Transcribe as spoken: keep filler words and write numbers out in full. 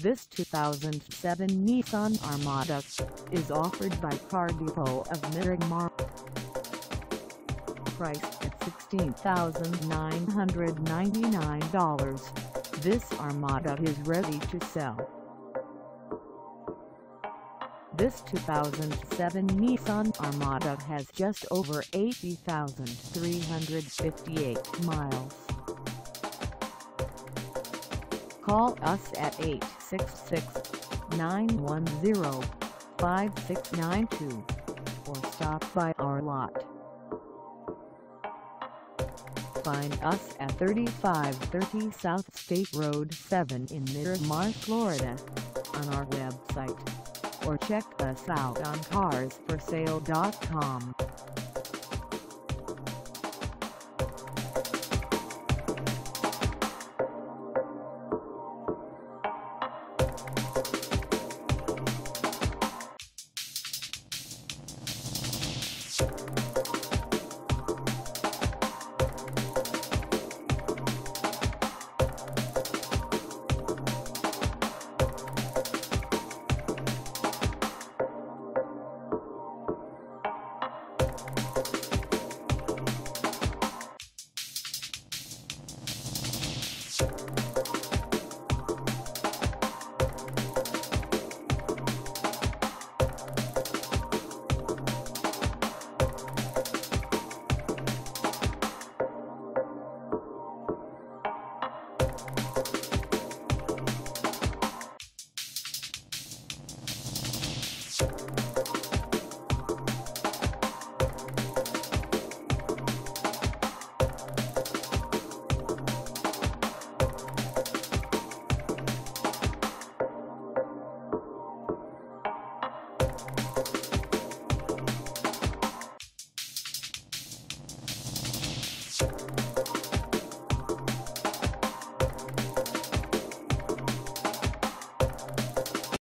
This two thousand seven Nissan Armada is offered by Car Depot of Miramar. Priced at sixteen thousand nine hundred ninety-nine dollars, this Armada is ready to sell. This two thousand seven Nissan Armada has just over eighty thousand three hundred fifty-eight miles. Call us at eight six six, nine one zero, five six nine two or stop by our lot. Find us at thirty-five thirty South State Road seven in Miramar, Florida on our website, or check us out on Cars for sale dot com.